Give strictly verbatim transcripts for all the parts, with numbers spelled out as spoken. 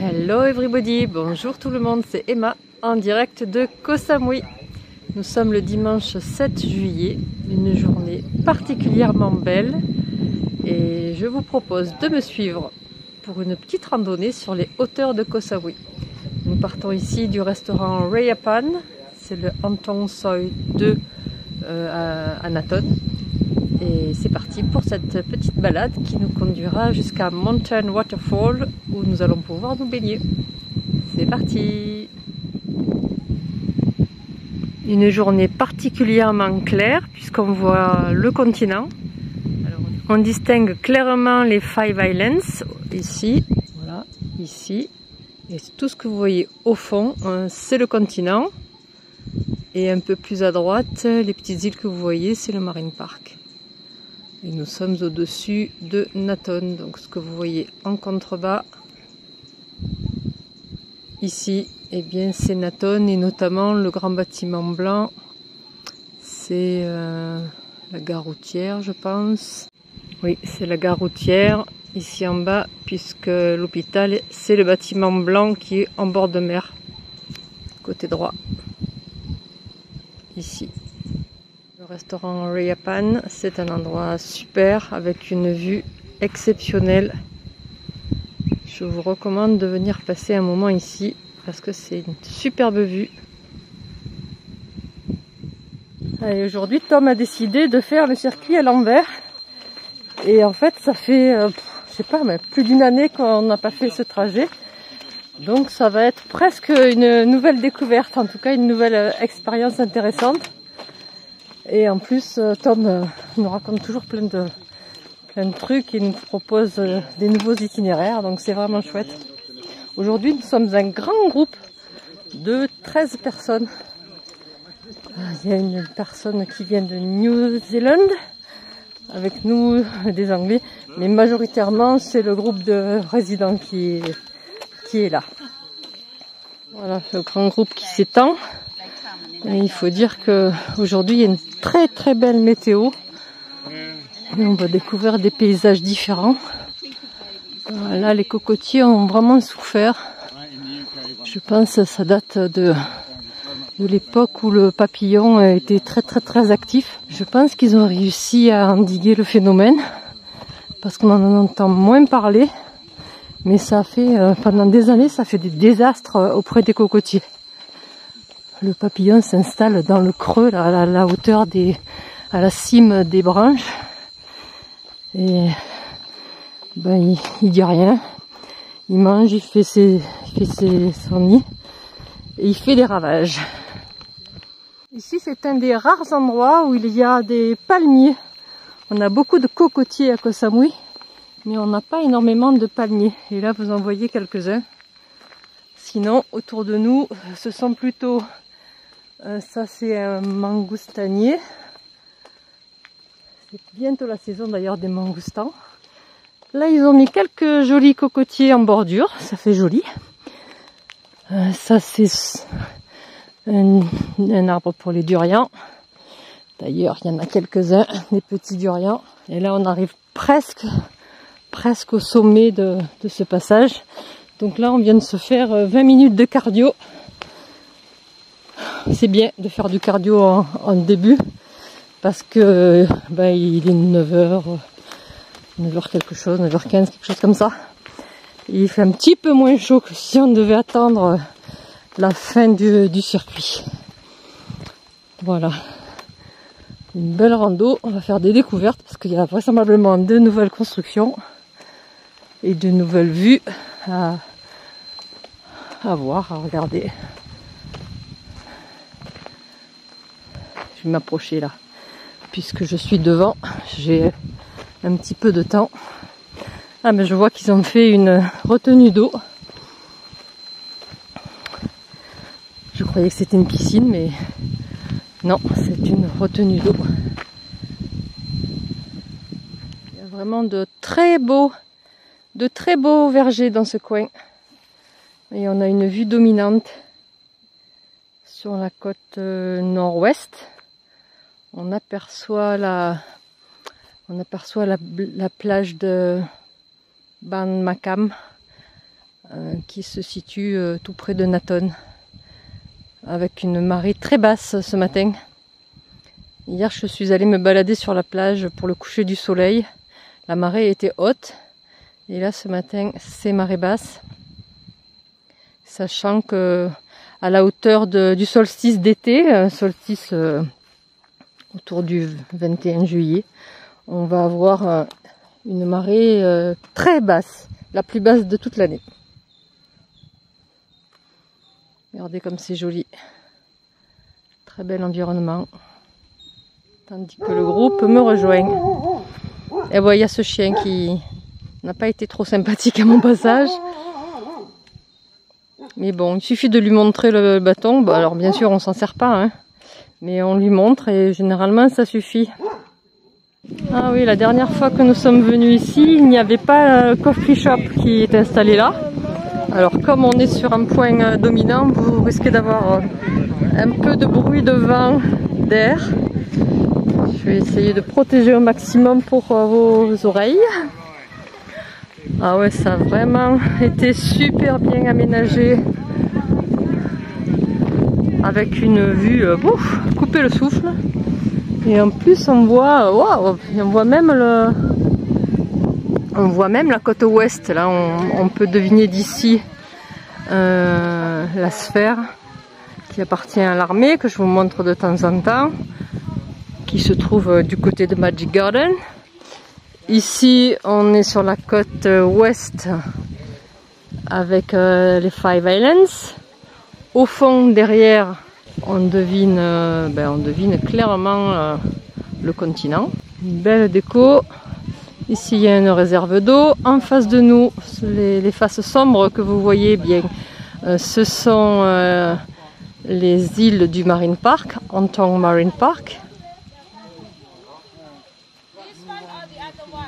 Hello everybody, bonjour tout le monde, c'est Emma en direct de Koh Samui. Nous sommes le dimanche sept juillet, une journée particulièrement belle et je vous propose de me suivre pour une petite randonnée sur les hauteurs de Koh Samui. Nous partons ici du restaurant Rayapan, c'est le Angthong Soi deux euh, à Nathon. Et c'est parti pour cette petite balade qui nous conduira jusqu'à Mountain Waterfall où nous allons pouvoir nous baigner. C'est parti! Une journée particulièrement claire puisqu'on voit le continent. Alors, on distingue clairement les Five Islands ici, voilà, ici. Et tout ce que vous voyez au fond, hein, c'est le continent. Et un peu plus à droite, les petites îles que vous voyez, c'est le Marine Park. Et nous sommes au-dessus de Nathon, donc ce que vous voyez en contrebas, ici, eh bien c'est Nathon et notamment le grand bâtiment blanc, c'est euh, la gare routière je pense. Oui, c'est la gare routière, ici en bas, puisque l'hôpital, c'est le bâtiment blanc qui est en bord de mer, côté droit, ici. Le restaurant Rayapan, c'est un endroit super avec une vue exceptionnelle. Je vous recommande de venir passer un moment ici parce que c'est une superbe vue. Et aujourd'hui, Tom a décidé de faire le circuit à l'envers. Et en fait, ça fait, euh, je sais pas, mais plus d'une année qu'on n'a pas fait ce trajet. Donc ça va être presque une nouvelle découverte, en tout cas une nouvelle expérience intéressante. Et en plus, Tom nous raconte toujours plein de, plein de trucs et nous propose des nouveaux itinéraires, donc c'est vraiment chouette. Aujourd'hui, nous sommes un grand groupe de treize personnes. Il y a une personne qui vient de Nouvelle-Zélande, avec nous des Anglais, mais majoritairement, c'est le groupe de résidents qui est, qui est là. Voilà, le grand groupe qui s'étend. Et il faut dire qu'aujourd'hui, il y a une très très belle météo. Et on va découvrir des paysages différents. Là, les cocotiers ont vraiment souffert. Je pense que ça date de, de l'époque où le papillon était très très très actif. Je pense qu'ils ont réussi à endiguer le phénomène. Parce qu'on en entend moins parler. Mais ça fait, pendant des années, ça fait des désastres auprès des cocotiers. Le papillon s'installe dans le creux, à la, la hauteur des, à la cime des branches. Et ben, il, il dit rien. Il mange, il fait ses, il fait ses, son nid et il fait des ravages. Ici, c'est un des rares endroits où il y a des palmiers. On a beaucoup de cocotiers à Koh Samui, mais on n'a pas énormément de palmiers. Et là, vous en voyez quelques-uns. Sinon, autour de nous, ce sont plutôt Euh, ça c'est un mangoustanier. C'est bientôt la saison d'ailleurs des mangoustans. Là ils ont mis quelques jolis cocotiers en bordure, ça fait joli. Euh, ça c'est un, un arbre pour les durians. D'ailleurs il y en a quelques-uns, des petits durians. Et là on arrive presque, presque au sommet de, de ce passage. Donc là on vient de se faire vingt minutes de cardio. C'est bien de faire du cardio en, en début parce que ben, il est neuf heures, neuf heures quelque chose, neuf heures quinze, quelque chose comme ça. Et il fait un petit peu moins chaud que si on devait attendre la fin du, du circuit. Voilà. Une belle rando, on va faire des découvertes parce qu'il y a vraisemblablement de nouvelles constructions et de nouvelles vues à, à voir, à regarder. M'approcher là puisque je suis devant, j'ai un petit peu de temps. Ah mais je vois qu'ils ont fait une retenue d'eau, je croyais que c'était une piscine mais non, c'est une retenue d'eau. Il y a vraiment de très beaux de très beaux vergers dans ce coin et on a une vue dominante sur la côte nord-ouest. On aperçoit la, on aperçoit la, la plage de Ban Makam euh, qui se situe euh, tout près de Nathon, avec une marée très basse ce matin. Hier, je suis allée me balader sur la plage pour le coucher du soleil. La marée était haute. Et là, ce matin, c'est marée basse. Sachant que à la hauteur de, du solstice d'été, solstice euh, autour du vingt et un juillet, on va avoir euh, une marée euh, très basse, la plus basse de toute l'année. Regardez comme c'est joli. Très bel environnement. Tandis que le groupe me rejoint. Et voilà, il y a ce chien qui n'a pas été trop sympathique à mon passage. Mais bon, il suffit de lui montrer le bâton. Bah, alors bien sûr, on s'en sert pas, hein. Mais on lui montre et généralement, ça suffit. Ah oui, la dernière fois que nous sommes venus ici, il n'y avait pas le coffee shop qui est installé là. Alors comme on est sur un point dominant, vous risquez d'avoir un peu de bruit de vent, d'air. Je vais essayer de protéger au maximum pour vos oreilles. Ah ouais, ça a vraiment été super bien aménagé. Avec une vue, bouf, couper le souffle. Et en plus, on voit, wow, on voit même le, on voit même la côte ouest. Là, on, on peut deviner d'ici euh, la sphère qui appartient à l'armée, que je vous montre de temps en temps, qui se trouve du côté de Magic Garden. Ici, on est sur la côte ouest avec euh, les Five Islands. Au fond, derrière, on devine, euh, ben, on devine clairement euh, le continent. Une belle déco. Ici, il y a une réserve d'eau. En face de nous, les, les faces sombres que vous voyez bien, euh, ce sont euh, les îles du Marine Park, Ang Thong Marine Park.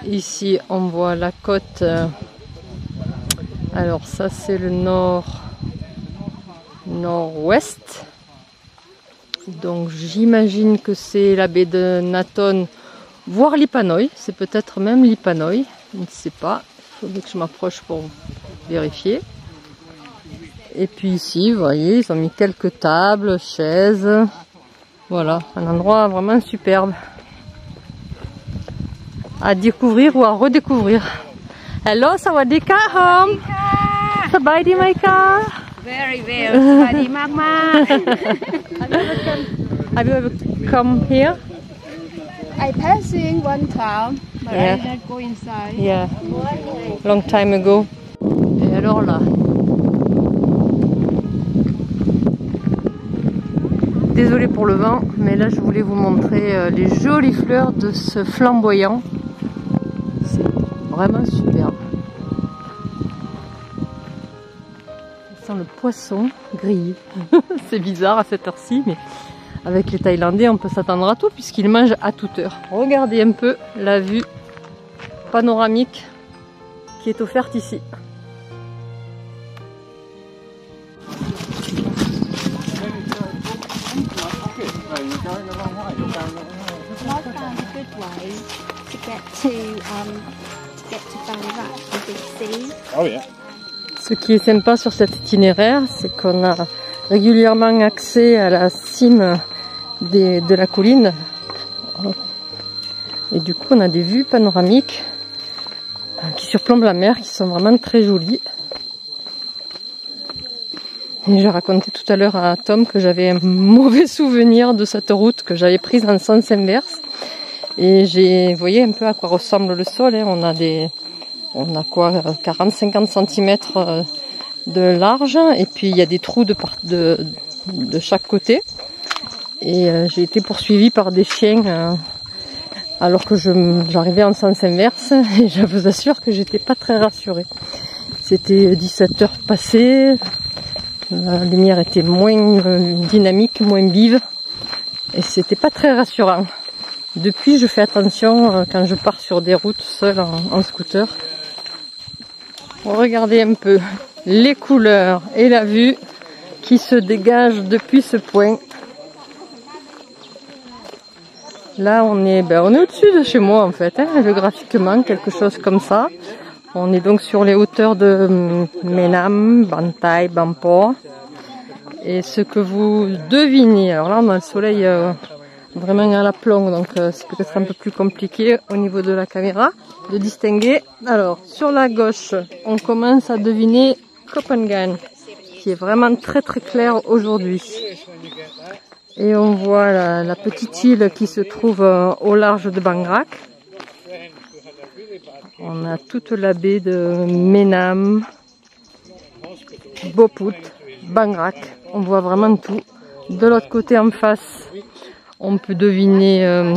Ici, on voit la côte. Alors ça, c'est le nord, nord-ouest. Donc j'imagine que c'est la baie de Nathon, voire l'Hipanoï. C'est peut-être même l'Hipanoï, je ne sais pas. Il faudrait que je m'approche pour vérifier. Et puis ici, vous voyez, ils ont mis quelques tables, chaises. Voilà, un endroit vraiment superbe. À découvrir ou à redécouvrir. Hello, sawadee ka home. Sabaidi maika. Very well. Sabaidi mama. Have you ever come here? I passing one town, but yeah. I didn't go inside. Yeah. Long time ago. Et alors là. Désolée pour le vent, mais là je voulais vous montrer les jolies fleurs de ce flamboyant. Vraiment superbe. Ça sent le poisson grillé. C'est bizarre à cette heure-ci, mais avec les Thaïlandais, on peut s'attendre à tout puisqu'ils mangent à toute heure. Regardez un peu la vue panoramique qui est offerte ici. Ce qui est sympa sur cet itinéraire, c'est qu'on a régulièrement accès à la cime des, de la colline. Et du coup, on a des vues panoramiques qui surplombent la mer, qui sont vraiment très jolies. Et je racontais tout à l'heure à Tom que j'avais un mauvais souvenir de cette route que j'avais prise en sens inverse. Et j'ai, vous voyez un peu à quoi ressemble le sol, hein. On a des, on a quoi, quarante à cinquante centimètres de large, et puis il y a des trous de, de, de chaque côté. Et euh, j'ai été poursuivie par des chiens euh, alors que j'arrivais en sens inverse, et je vous assure que j'étais pas très rassurée. C'était dix-sept heures passées, la lumière était moins euh, dynamique, moins vive, et c'était pas très rassurant. Depuis, je fais attention quand je pars sur des routes seule en, en scooter. Regardez un peu les couleurs et la vue qui se dégagent depuis ce point. Là, on est, ben, on est au-dessus de chez moi en fait, hein, géographiquement, quelque chose comme ça. On est donc sur les hauteurs de Maenam, Ban Tai, Bangpor. Et ce que vous devinez, alors là on a le soleil euh, vraiment à la plombe, donc euh, c'est peut-être un peu plus compliqué au niveau de la caméra de distinguer. Alors sur la gauche, on commence à deviner Copenhagen, qui est vraiment très très clair aujourd'hui. Et on voit la, la petite île qui se trouve euh, au large de Bangrak. On a toute la baie de Maenam, Boput, Bangrak. On voit vraiment tout. De l'autre côté, en face, on peut deviner... Euh,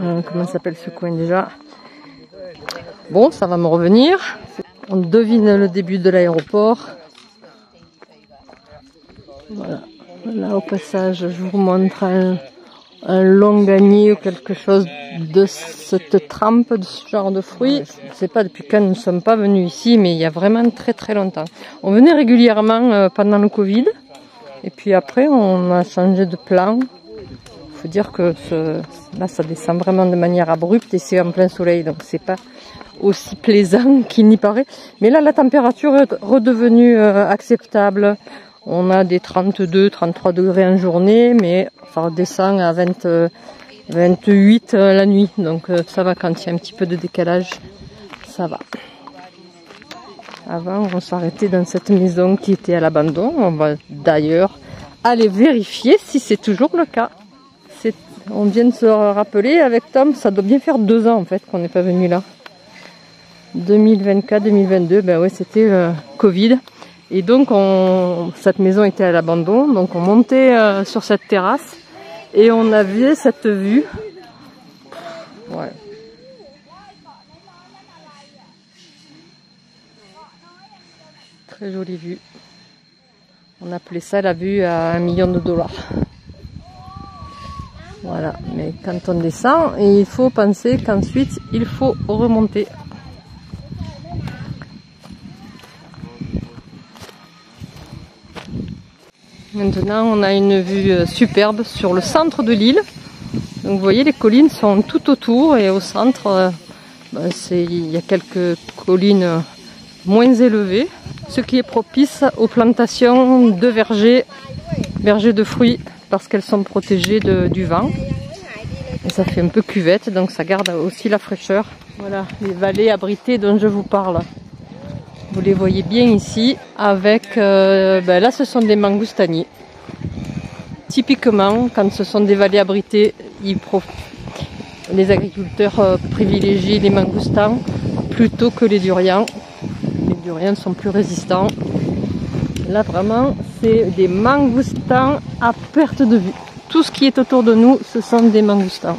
euh, comment s'appelle ce coin déjà? Bon, ça va me revenir. On devine le début de l'aéroport. Voilà. Là, au passage, je vous montre un, un long gagné ou quelque chose de cette trempe, de ce genre de fruits. Je ne sais pas depuis quand nous ne sommes pas venus ici, mais il y a vraiment très très longtemps. On venait régulièrement pendant le Covid, et puis après on a changé de plan. Il faut dire que ce, là, ça descend vraiment de manière abrupte et c'est en plein soleil, donc c'est pas aussi plaisant qu'il n'y paraît. Mais là, la température est redevenue acceptable. On a des trente-deux, trente-trois degrés en journée, mais ça redescend à vingt, vingt-huit la nuit. Donc ça va, quand il y a un petit peu de décalage, ça va. Avant, on s'arrêtait dans cette maison qui était à l'abandon. On va d'ailleurs aller vérifier si c'est toujours le cas. On vient de se rappeler avec Tom, ça doit bien faire deux ans en fait qu'on n'est pas venu là. deux mille vingt-quatre, deux mille vingt-deux, ben ouais, c'était euh, Covid. Et donc, on, cette maison était à l'abandon, donc on montait euh, sur cette terrasse et on avait cette vue. Ouais. Très jolie vue. On appelait ça la vue à un million de dollars. Voilà, mais quand on descend, il faut penser qu'ensuite, il faut remonter. Maintenant, on a une vue superbe sur le centre de l'île. Donc, vous voyez, les collines sont tout autour et au centre, ben, c'est, il y a quelques collines moins élevées, ce qui est propice aux plantations de vergers, vergers de fruits, parce qu'elles sont protégées de, du vent. Et ça fait un peu cuvette, donc ça garde aussi la fraîcheur. Voilà, les vallées abritées dont je vous parle. Vous les voyez bien ici, avec, euh, ben là ce sont des mangoustaniers. Typiquement, quand ce sont des vallées abritées, ils prof... les agriculteurs euh, privilégient les mangoustans plutôt que les durians. Les durians sont plus résistants. Là vraiment, c'est des mangoustans à perte de vue. Tout ce qui est autour de nous, ce sont des mangoustans.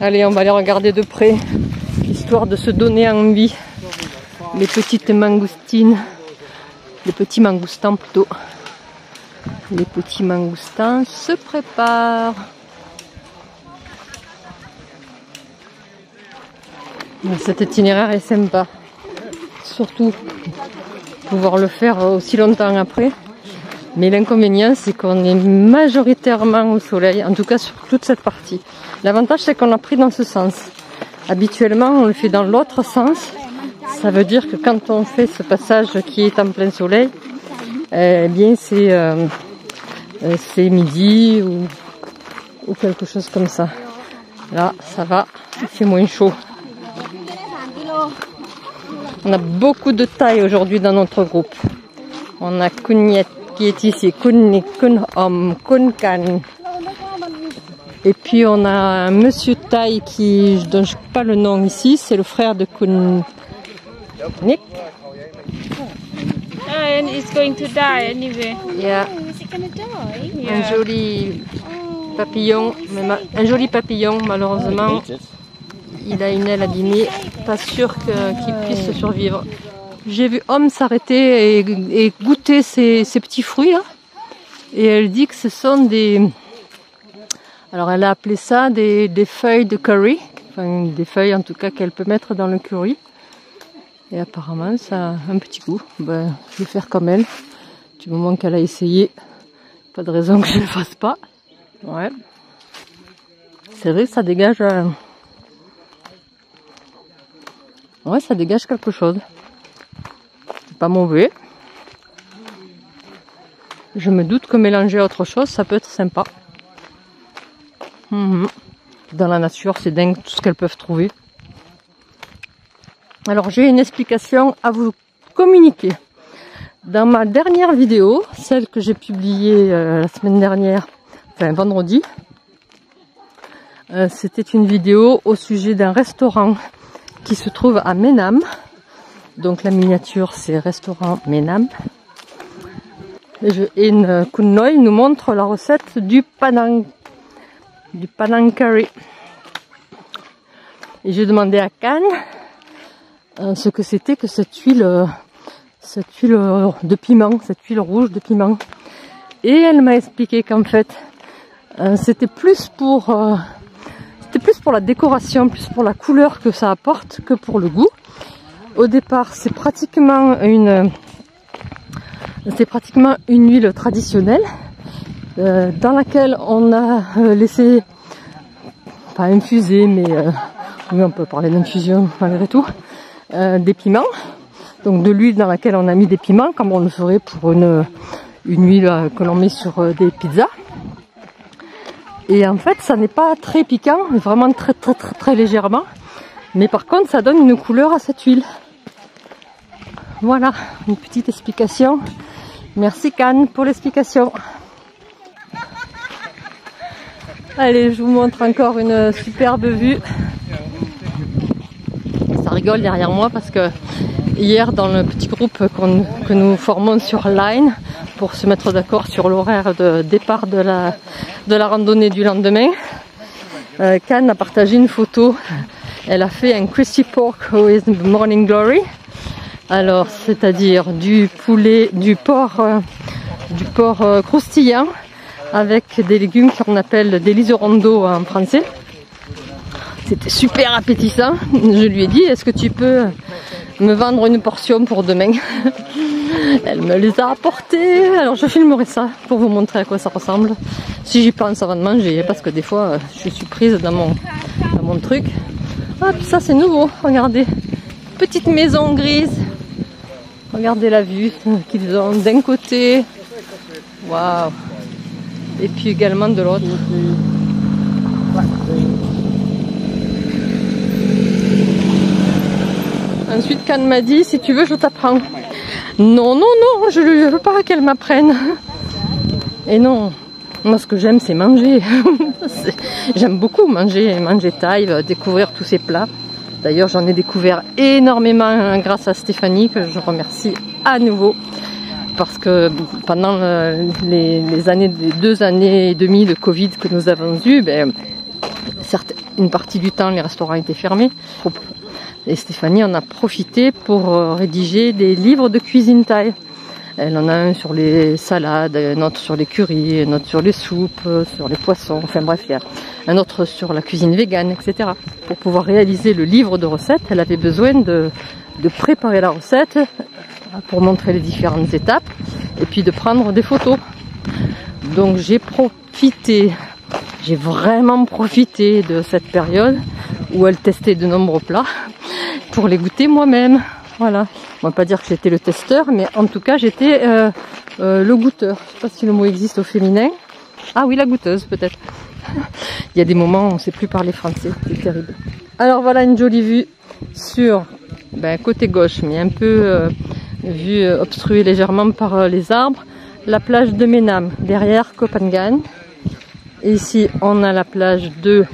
Allez, on va les regarder de près, histoire de se donner envie. Les petites mangoustines, les petits mangoustans plutôt. Les petits mangoustins se préparent. Cet itinéraire est sympa, surtout pouvoir le faire aussi longtemps après. Mais l'inconvénient, c'est qu'on est majoritairement au soleil, en tout cas sur toute cette partie. L'avantage, c'est qu'on a pris dans ce sens. Habituellement, on le fait dans l'autre sens. Ça veut dire que quand on fait ce passage qui est en plein soleil, eh bien c'est euh, c'est midi ou, ou quelque chose comme ça. Là, ça va, il fait moins chaud. On a beaucoup de Thaïs aujourd'hui dans notre groupe. On a Khunyat qui est ici, Khunyak, Khunhom, Khunhkan. Et puis on a un monsieur Thaï qui, je ne donne pas le nom ici, c'est le frère de Kun Nick. And it's going to die anyway. Yeah. Un joli papillon, un joli papillon malheureusement. Il a une aile abîmée, pas sûr que, qu'il puisse survivre. J'ai vu Homme s'arrêter et, et goûter ces, ces petits fruits là. Et elle dit que ce sont des... Alors elle a appelé ça des, des feuilles de curry, enfin des feuilles en tout cas qu'elle peut mettre dans le curry. Et apparemment ça a un petit goût. Ben, je vais faire comme elle, du moment qu'elle a essayé, pas de raison que je ne le fasse pas. Ouais. C'est vrai que ça dégage un, Ouais, ça dégage quelque chose. C'est pas mauvais. Je me doute que mélanger à autre chose, ça peut être sympa. Mmh. Dans la nature, c'est dingue tout ce qu'elles peuvent trouver. Alors, j'ai une explication à vous communiquer. Dans ma dernière vidéo, celle que j'ai publiée euh, la semaine dernière, enfin vendredi, euh, c'était une vidéo au sujet d'un restaurant qui se trouve à Maenam. Donc la miniature, c'est restaurant Maenam. Et une Kun Noi nous montre la recette du panang, du panang curry. Et j'ai demandé à Can euh, ce que c'était que cette huile, euh, cette huile de piment, cette huile rouge de piment. Et elle m'a expliqué qu'en fait, euh, c'était plus pour, euh, c'était plus pour la décoration, plus pour la couleur que ça apporte que pour le goût. Au départ, c'est pratiquement une, c'est pratiquement une huile traditionnelle euh, dans laquelle on a euh, laissé, pas infuser, mais euh, oui, on peut parler d'infusion malgré tout, euh, des piments. Donc de l'huile dans laquelle on a mis des piments, comme on le ferait pour une, une huile que l'on met sur des pizzas. Et en fait, ça n'est pas très piquant, vraiment très, très très très légèrement. Mais par contre, ça donne une couleur à cette huile. Voilà, une petite explication. Merci Can pour l'explication. Allez, je vous montre encore une superbe vue. Ça rigole derrière moi parce que hier, dans le petit groupe qu'on, que nous formons sur Line, pour se mettre d'accord sur l'horaire de départ de la, de la randonnée du lendemain, euh, Can a partagé une photo. Elle a fait un crispy pork with morning glory. Alors, c'est-à-dire du poulet, du porc, euh, du porc euh, croustillant avec des légumes qu'on appelle des liserondos en français. C'était super appétissant. Je lui ai dit, est-ce que tu peux me vendre une portion pour demain? Elle me les a apportées. Alors je filmerai ça pour vous montrer à quoi ça ressemble. Si j'y pense avant de manger, parce que des fois je suis surprise dans mon, dans mon truc. Hop, ça c'est nouveau, regardez. Petite maison grise. Regardez la vue qu'ils ont d'un côté. Waouh. Et puis également de l'autre. Ensuite, Can m'a dit, si tu veux, je t'apprends. Non, non, non, je ne veux pas qu'elle m'apprenne. Et non, moi ce que j'aime, c'est manger. J'aime beaucoup manger, manger thaï, découvrir tous ces plats. D'ailleurs, j'en ai découvert énormément grâce à Stéphanie, que je remercie à nouveau. Parce que pendant les, les, années, les deux années et demie de Covid que nous avons eues, ben, certes, une partie du temps, les restaurants étaient fermés. Et Stéphanie en a profité pour rédiger des livres de cuisine thaï. Elle en a un sur les salades, un autre sur les currys, un autre sur les soupes, sur les poissons, enfin bref, il y a un autre sur la cuisine végane, et cetera. Pour pouvoir réaliser le livre de recettes, elle avait besoin de, de préparer la recette pour montrer les différentes étapes et puis de prendre des photos. Donc j'ai profité, j'ai vraiment profité de cette période où elle testait de nombreux plats pour les goûter moi-même. Voilà, on va pas dire que j'étais le testeur, mais en tout cas j'étais euh, euh, le goûteur. Je sais pas si le mot existe au féminin. Ah oui, la goûteuse peut-être. Il y a des moments où on ne sait plus parler français, c'est terrible. Alors voilà une jolie vue sur ben, côté gauche, mais un peu euh, vue euh, obstruée légèrement par euh, les arbres. La plage de Maenam, derrière Koh Phangan. Et ici on a la plage de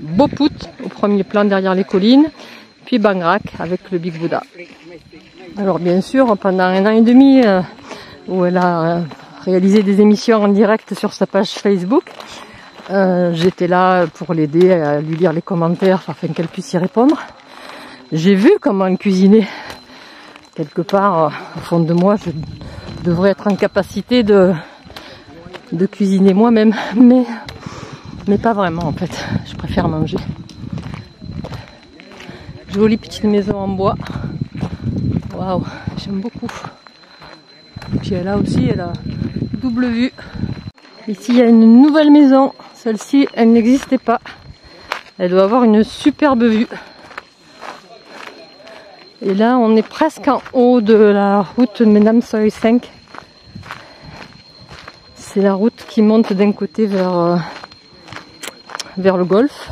Boput, au premier plan derrière les collines, puis Bangrak avec le Big Bouddha. Alors bien sûr, pendant un an et demi, euh, où elle a euh, réalisé des émissions en direct sur sa page Facebook, euh, j'étais là pour l'aider à lui lire les commentaires, afin qu'elle puisse y répondre. J'ai vu comment elle cuisinait. Quelque part, euh, au fond de moi, je devrais être en capacité de, de cuisiner moi-même, mais... Mais pas vraiment en fait, je préfère manger. Jolie petite maison en bois. Waouh, j'aime beaucoup. Et puis là aussi, elle a double vue. Ici, il y a une nouvelle maison. Celle-ci, elle n'existait pas. Elle doit avoir une superbe vue. Et là, on est presque en haut de la route Maenam Soi cinq. C'est la route qui monte d'un côté vers, vers le golfe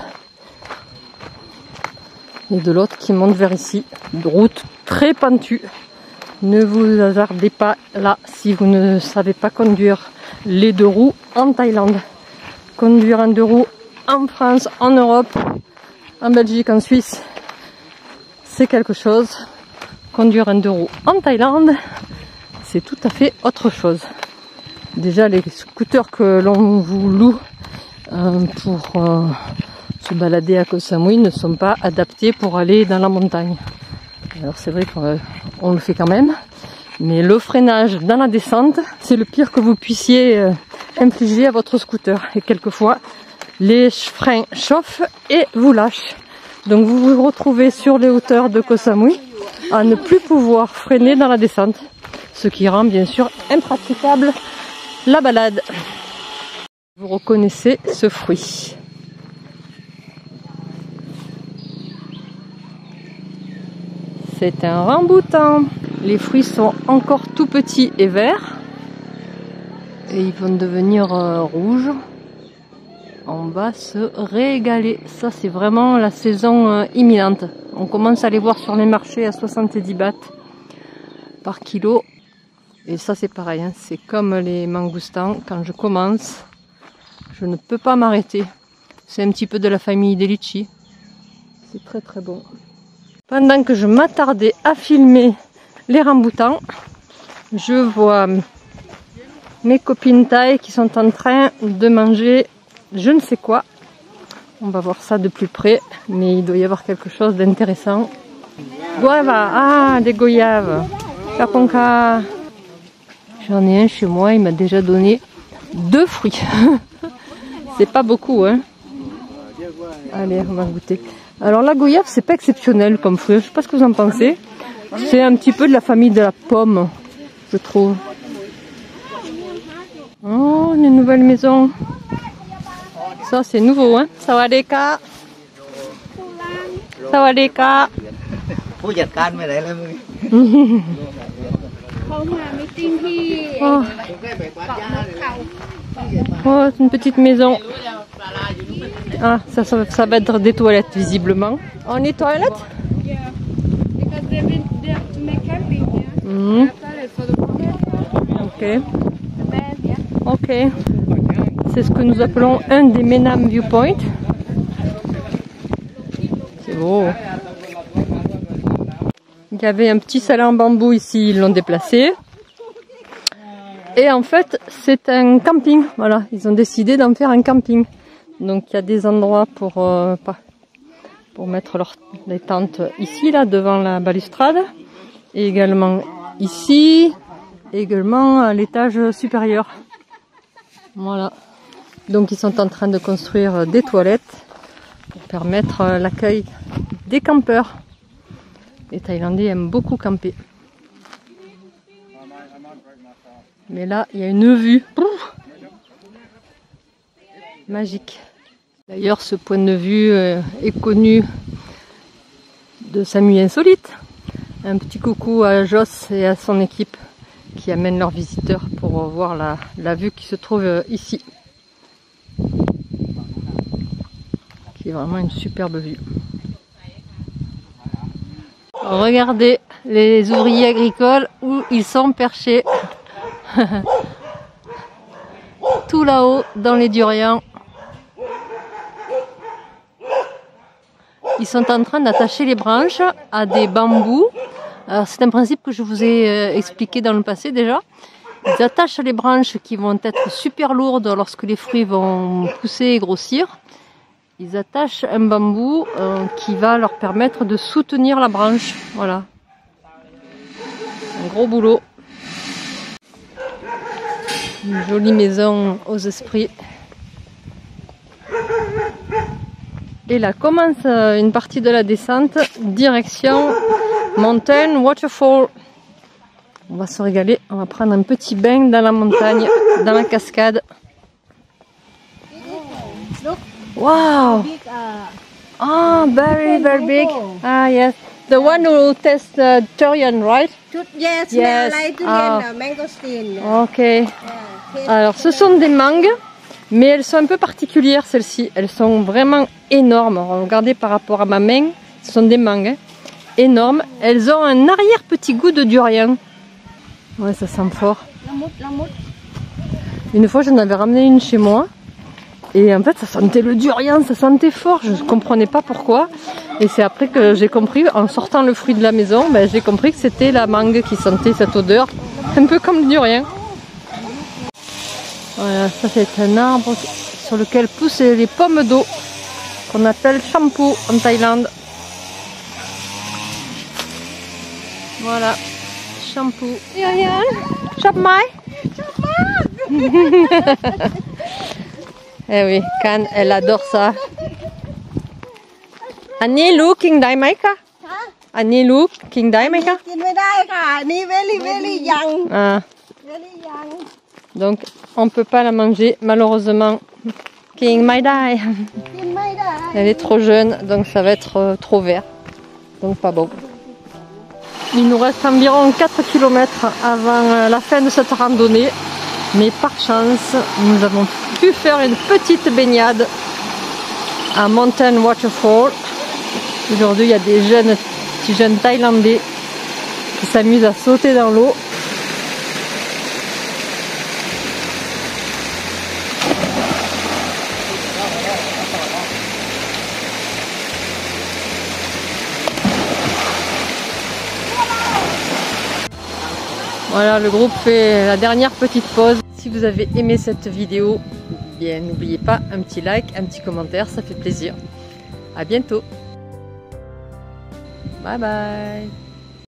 et de l'autre qui monte vers ici. Une route très pentue. Ne vous hasardez pas là si vous ne savez pas conduire les deux roues en Thaïlande. Conduire en deux roues en France, en Europe, en Belgique, en Suisse, c'est quelque chose. Conduire en deux roues en Thaïlande, c'est tout à fait autre chose. Déjà, les scooters que l'on vous loue euh, pour euh, se balader à Koh Samui ne sont pas adaptés pour aller dans la montagne. Alors c'est vrai qu'on le fait quand même, mais le freinage dans la descente, c'est le pire que vous puissiez euh, infliger à votre scooter. Et quelquefois, les freins chauffent et vous lâchent. Donc vous vous retrouvez sur les hauteurs de Koh Samui à ne plus pouvoir freiner dans la descente, ce qui rend bien sûr impraticable la balade. Vous reconnaissez ce fruit. C'est un ramboutan. Les fruits sont encore tout petits et verts. Et ils vont devenir euh, rouges. On va se régaler. Ça, c'est vraiment la saison euh, imminente. On commence à les voir sur les marchés à soixante-dix bahts par kilo. Et ça c'est pareil, hein. C'est comme les mangoustans, quand je commence, je ne peux pas m'arrêter. C'est un petit peu de la famille des litchis. C'est très très bon. Pendant que je m'attardais à filmer les ramboutans, je vois mes copines thaï qui sont en train de manger je ne sais quoi. On va voir ça de plus près, mais il doit y avoir quelque chose d'intéressant. Guava, ah des goyaves, kaponka. J'en ai un chez moi, il m'a déjà donné deux fruits. C'est pas beaucoup, hein. Allez, on va goûter. Alors la goyave, c'est pas exceptionnel comme fruit. Je sais pas ce que vous en pensez. C'est un petit peu de la famille de la pomme, je trouve. Oh, une nouvelle maison. Ça, c'est nouveau, hein. Sawadeka. Sawadeka. Oh. Oh, c'est une petite maison. Ah, ça, ça, ça va être des toilettes visiblement. On est toilettes? Mmh. Ok. Ok. C'est ce que nous appelons un des Maenam Viewpoint. C'est beau. Il y avait un petit salon en bambou ici, ils l'ont déplacé. Et en fait, c'est un camping. Voilà, ils ont décidé d'en faire un camping. Donc il y a des endroits pour, euh, pour mettre leur, les tentes ici, là, devant la balustrade. Et également ici, et également à l'étage supérieur. Voilà. Donc ils sont en train de construire des toilettes pour permettre l'accueil des campeurs. Les Thaïlandais aiment beaucoup camper. Mais là, il y a une vue. Pouf ! Magique. D'ailleurs, ce point de vue est connu de Samuel Insolite. Un petit coucou à Joss et à son équipe qui amènent leurs visiteurs pour voir la, la vue qui se trouve ici. Qui est vraiment une superbe vue. Regardez les ouvriers agricoles où ils sont perchés. Tout là-haut dans les durians. Ils sont en train d'attacher les branches à des bambous. C'est un principe que je vous ai expliqué dans le passé déjà. Ils attachent les branches qui vont être super lourdes lorsque les fruits vont pousser et grossir. Ils attachent un bambou euh, qui va leur permettre de soutenir la branche. Voilà. Un gros boulot. Une jolie maison aux esprits. Et là commence une partie de la descente, direction Mountain Waterfall. On va se régaler, on va prendre un petit bain dans la montagne, dans la cascade. Wow! Ah, very, very big. Ah, yes. The one who tastes uh, durian, right? Yes, yes. Like durian, ah. Mangosteen. Ok. Yeah. Alors, ce sont des mangues, mais elles sont un peu particulières, celles-ci. Elles sont vraiment énormes. Regardez par rapport à ma main, ce sont des mangues hein, énormes. Elles ont un arrière-petit goût de durian. Ouais, ça sent fort. Une fois, j'en avais ramené une chez moi. Et en fait, ça sentait le durian, ça sentait fort. Je ne comprenais pas pourquoi. Et c'est après que j'ai compris, en sortant le fruit de la maison, ben, j'ai compris que c'était la mangue qui sentait cette odeur. Un peu comme le durian. Voilà, ça c'est un arbre sur lequel poussent les pommes d'eau, qu'on appelle shampoo en Thaïlande. Voilà, shampoo. Chop mai. Eh oui, Can, elle adore ça. Annie Lu King Dai Maika. Annie Lu King Dai Maika. Annie very very young. Ah. Donc on peut pas la manger malheureusement. King Mai Dai. Elle est trop jeune, donc ça va être trop vert. Donc pas bon. Il nous reste environ quatre kilomètres avant la fin de cette randonnée. Mais par chance, nous avons pu faire une petite baignade à Mountain Waterfall. Aujourd'hui, il y a des jeunes, petits jeunes thaïlandais qui s'amusent à sauter dans l'eau. Voilà, le groupe fait la dernière petite pause. Si vous avez aimé cette vidéo, bien n'oubliez pas un petit like, un petit commentaire, ça fait plaisir. À bientôt. Bye bye.